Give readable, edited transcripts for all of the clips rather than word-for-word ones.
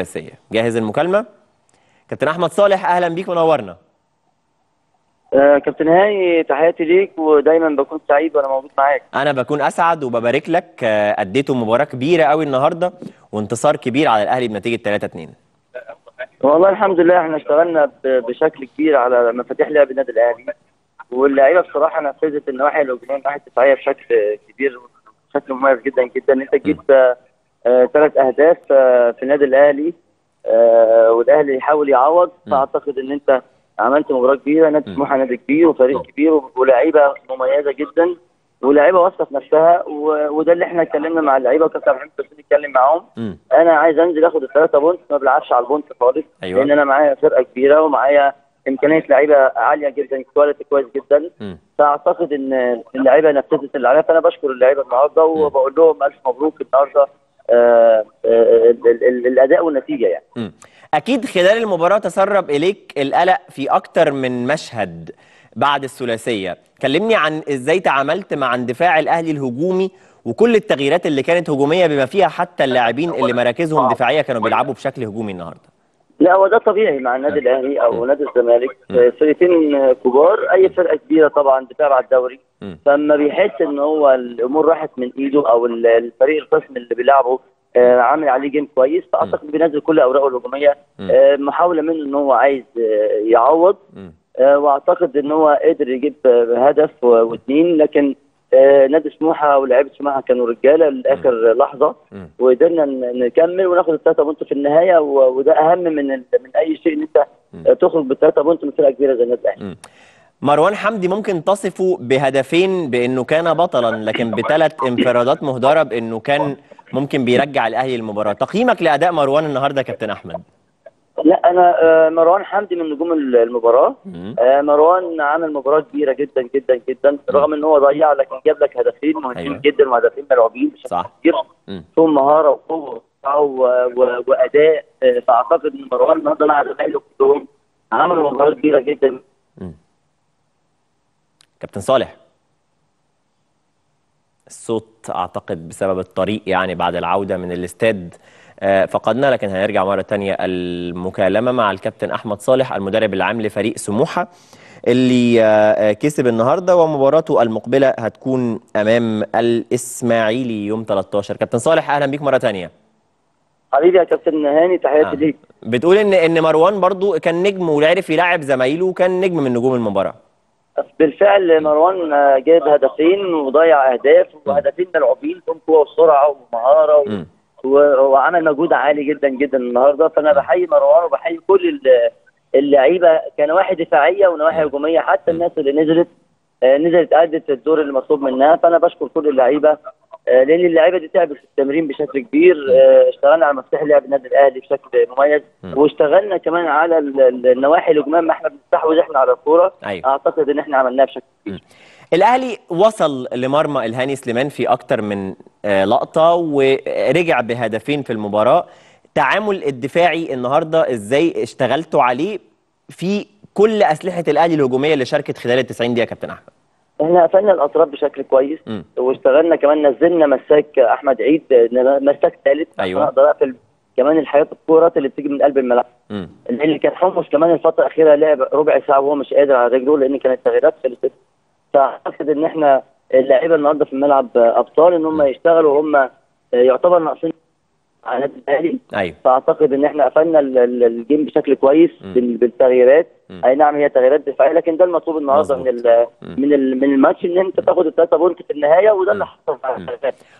الثلاثيه. جاهز المكالمه؟ كابتن احمد صالح اهلا بيك ونورنا. كابتن هاني تحياتي ليك ودايما بكون سعيد وانا موجود معاك. انا بكون اسعد وببارك لك. اديته مباراه كبيره قوي النهارده وانتصار كبير على الاهلي بنتيجه 3-2. والله الحمد لله احنا اشتغلنا بشكل كبير على مفاتيح لعب النادي الاهلي، واللعيبه بصراحه نفذت النواحي الهجوميه والناحيه الدفاعيه بشكل كبير بشكل مميز جدا جدا. انت جبت 3 اهداف في النادي الاهلي والاهلي يحاول يعوض. فاعتقد ان انت عملت مباراه كبيره. نادي سموحه نادي كبير وفريق كبير ولاعيبه مميزه جدا ولاعيبه واثقه في نفسها، وده اللي احنا اتكلمنا مع اللعيبه وكابتن عبد الكبير نتكلم معاهم. انا عايز انزل اخد ال3 بونت، ما بلعبش على البونت خالص. أيوة. لان انا معايا فرقه كبيره ومعايا امكانيه لعيبه عاليه جدا، كواليتي كويس جدا. فاعتقد ان اللعيبه نفذت اللي عليها، فانا بشكر اللعيبه النهارده وبقول لهم الف مبروك النهارده الاداء والنتيجه يعني. اكيد خلال المباراه تسرب اليك القلق في اكتر من مشهد بعد الثلاثيه، كلمني عن ازاي تعاملت مع اندفاع الاهلي الهجومي وكل التغييرات اللي كانت هجوميه بما فيها حتى اللاعبين اللي مراكزهم دفاعيه كانوا بيلعبوا بشكل هجومي النهارده. لا هو ده طبيعي مع النادي الاهلي او نادي الزمالك، فرقتين كبار، اي فرقه كبيره طبعا دفاع على الدوري، فما بيحس ان هو الامور راحت من ايده او الفريق القسم اللي بيلعبه عامل عليه جيم كويس، فاعتقد بينزل كل اوراقه الهجوميه محاوله منه ان هو عايز يعوض. واعتقد ان هو قدر يجيب هدف و2، لكن نادي سموحه ولاعيبه سموحه كانوا رجاله لاخر لحظه وقدرنا نكمل وناخد ال3 بونت في النهايه، وده اهم من اي شيء ان انت تخرج بال3 بونت من فرقه كبيره زي النادي الاهلي. مروان حمدي ممكن تصفه بهدفين بانه كان بطلا، لكن ب3 انفرادات مهدره بانه كان ممكن بيرجع الاهلي للمباراه. تقييمك لاداء مروان النهارده كابتن احمد؟ لا انا مروان حمدي من نجوم المباراه. مروان عمل مباراه كبيره جدا جدا جدا رغم ان هو ضيع، لكن جاب لك هدفين مهمين. أيوة. جدا، وهدفين ملعوبين بشكل كبير فيهم مهاره وقوه واداء. فاعتقد ان مروان النهارده مع زمايله كلهم عملوا مباراه كبيره جدا. كابتن صالح الصوت اعتقد بسبب الطريق يعني بعد العوده من الاستاد فقدنا، لكن هنرجع مرة تانية المكالمة مع الكابتن أحمد صالح المدرب العام لفريق سموحة اللي كسب النهاردة ومباراته المقبلة هتكون أمام الإسماعيلي يوم 13. كابتن صالح أهلا بيك مرة تانية. حبيبي يا كابتن هاني تحياتي ليك. بتقول إن مروان برضو كان نجم وعرف يلعب زمايله وكان نجم من نجوم المباراة. بالفعل مروان جاب هدفين وضيع أهداف وهدفين ملعوبين فيهم قوة وسرعة ومهارة وعمل مجهود عالي جدا جدا النهارده. فانا بحيي مروان وبحيي كل اللعيبه كنواحي دفاعيه ونواحي هجوميه، حتى الناس اللي نزلت ادت الدور اللي مطلوب منها. فانا بشكر كل اللعيبه لان اللعيبه دي تعبت في التمرين بشكل كبير. اشتغلنا على مفتاح لعب النادي الاهلي بشكل مميز، واشتغلنا كمان على النواحي الهجوميه ما احنا بنستحوذ احنا على الكوره. أيوة. اعتقد ان احنا عملناها بشكل كبير. الاهلي وصل لمرمى الهاني سليمان في اكتر من لقطه ورجع بهدفين في المباراه. تعامل الدفاعي النهارده ازاي اشتغلتوا عليه في كل اسلحه الاهلي الهجوميه اللي شاركت خلال ال90 دقيقه كابتن احمد؟ احنا قفلنا الاطراف بشكل كويس واشتغلنا كمان، نزلنا مساك احمد عيد مساك ثالث. أيوة. اقدر اقفل كمان الحياه الكورات اللي بتيجي من قلب الملعب، لان كان حمص كمان الفتره الاخيره لعب ربع ساعه وهو مش قادر على رجله لان كانت تغييرات خلصت. فاعتقد ان احنا اللعيبه النهارده في الملعب ابطال ان هم يشتغلوا، هم يعتبر ناقصين على النادي الاهلي. أيوة. فاعتقد ان احنا قفلنا الجيم بشكل كويس بالتغييرات. اي نعم هي تغييرات دفاعيه، لكن ده المطلوب النهارده من الماتش ان انت تاخد ال3 بونت في النهايه، وده اللي حصل.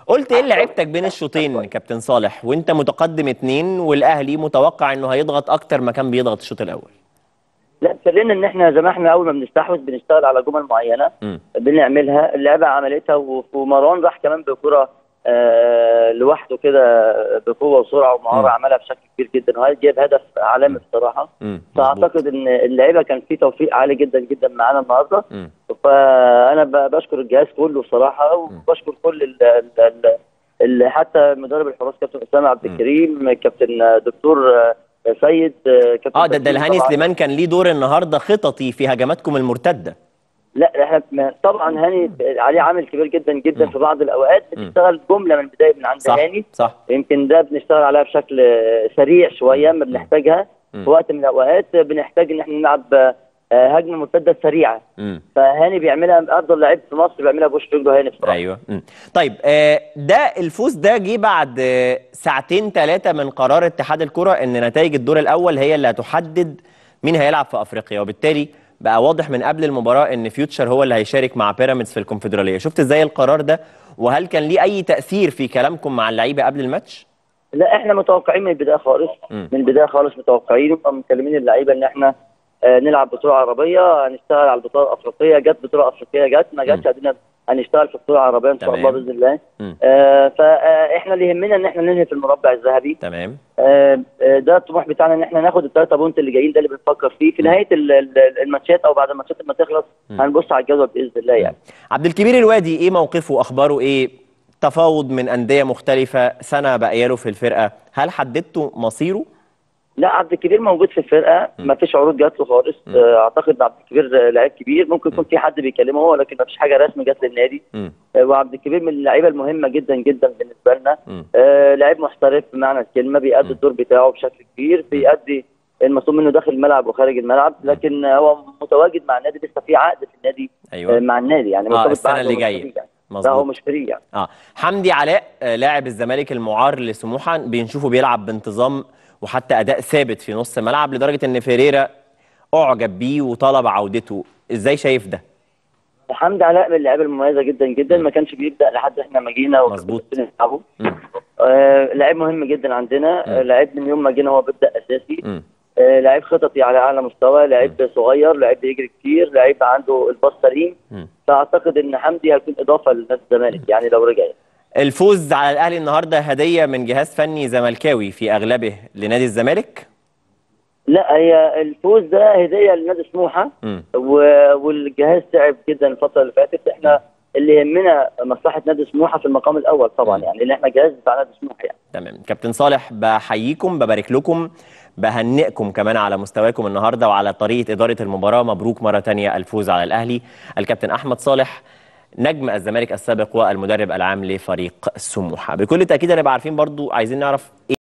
قلت ايه لعبتك بين الشوطين كابتن صالح وانت متقدم 2 والاهلي متوقع انه هيضغط اكتر ما كان بيضغط الشوط الاول؟ لا اتكلمنا ان احنا زي ما احنا اول ما بنستحوذ بنشتغل على جمل معينه بنعملها، اللعبه عملتها ومروان راح كمان بكره لوحده كده بقوه وسرعه ومهاره عملها بشكل كبير جدا، وهي جايب هدف عالمي بصراحه. فاعتقد ان اللعيبه كان في توفيق عالي جدا جدا معانا النهارده. فانا بشكر الجهاز كله بصراحه، وبشكر كل اللي حتى مدرب الحراس كابتن اسامه عبد الكريم، كابتن دكتور سيد، كابتن ده الهاني سليمان كان ليه دور النهارده خططي في هجماتكم المرتده. لا احنا طبعا هاني عليه عامل كبير جدا جدا في بعض الاوقات بتشتغل جمله من البدايه من عند هاني، صح يمكن ده بنشتغل عليها بشكل سريع شويه، ما بنحتاجها في وقت من الاوقات، بنحتاج ان احنا نلعب هجمه مرتده سريعه فهاني بيعملها، افضل لعيب في مصر بيعملها بوش رجله هاني بصراحه. ايوه طيب ده الفوز ده جه بعد ساعتين ثلاثه من قرار اتحاد الكره ان نتائج الدور الاول هي اللي هتحدد مين هيلعب في افريقيا، وبالتالي بقى واضح من قبل المباراه ان فيوتشر هو اللي هيشارك مع بيراميدز في الكونفدراليه. شفت ازاي القرار ده وهل كان ليه اي تاثير في كلامكم مع اللعيبه قبل الماتش؟ لا احنا متوقعين من البدايه خالص من البدايه خالص متوقعين ومكلمين اللعيبه ان احنا نلعب بطوله عربيه، هنشتغل على البطوله الافريقيه، جت بطوله افريقيه، جت ما جاتش عندنا هنشتغل في البطوله العربيه ان شاء الله باذن الله. فاحنا اللي يهمنا ان احنا ننهي في المربع الذهبي. تمام. ده الطموح بتاعنا ان احنا ناخد الثلاثه بونت اللي جايين، ده اللي بنفكر فيه في نهايه الماتشات او بعد الماتشات ما تخلص هنبص على الجدول باذن الله يعني. عبد الكبير الوادي ايه موقفه واخباره ايه؟ تفاوض من انديه مختلفه، سنه باقيه له في الفرقه، هل حددتوا مصيره؟ لا عبد الكبير موجود في الفرقه، ما فيش عروض جات له خالص، اعتقد عبد الكبير لعيب كبير، ممكن يكون في حد بيكلمه هو لكن ما فيش حاجه رسمي جات للنادي، وعبد الكبير من اللعيبه المهمه جدا جدا بالنسبه لنا، لعيب محترف بمعنى الكلمه، بيأدي الدور بتاعه بشكل كبير، بيأدي المطلوب منه داخل الملعب وخارج الملعب، لكن هو متواجد مع النادي لسه في عقد في النادي. أيوة. مع النادي يعني مرتبط السنه اللي جايه ده هو مش فري يعني. حمدي علاء لاعب الزمالك المعار لسموحه بنشوفه بيلعب بانتظام وحتى أداء ثابت في نص الملعب لدرجة إن فيريرا أعجب بيه وطلب عودته، إزاي شايف ده؟ حمدي علاء من اللعيبة المميزة جدا جدا، ما كانش بيبدأ لحد إحنا ما جينا ومظبوط نلعبه. لعيب مهم جدا عندنا، لعيب من يوم ما جينا هو بيبدأ أساسي، لعيب خططي على أعلى مستوى، لعيب صغير، لعيب بيجري كتير، لعيب عنده الباص سليم، فأعتقد إن حمدي هيكون إضافة لنادي الزمالك يعني لو رجع. الفوز على الأهلي النهارده هدية من جهاز فني زملكاوي في أغلبه لنادي الزمالك؟ لا هي الفوز ده هدية لنادي سموحة والجهاز تعب جدا الفترة اللي فاتت، احنا اللي يهمنا مصلحة نادي سموحة في المقام الأول طبعا يعني اللي احنا جهاز بتاع نادي سموحة يعني. تمام، كابتن صالح بحييكم ببارك لكم بهنئكم كمان على مستواكم النهارده وعلى طريقة إدارة المباراة، مبروك مرة تانية الفوز على الأهلي. الكابتن أحمد صالح نجم الزمالك السابق والمدرب العام لفريق سموحة. بكل تأكيد هنبقى عارفين برضو، عايزين نعرف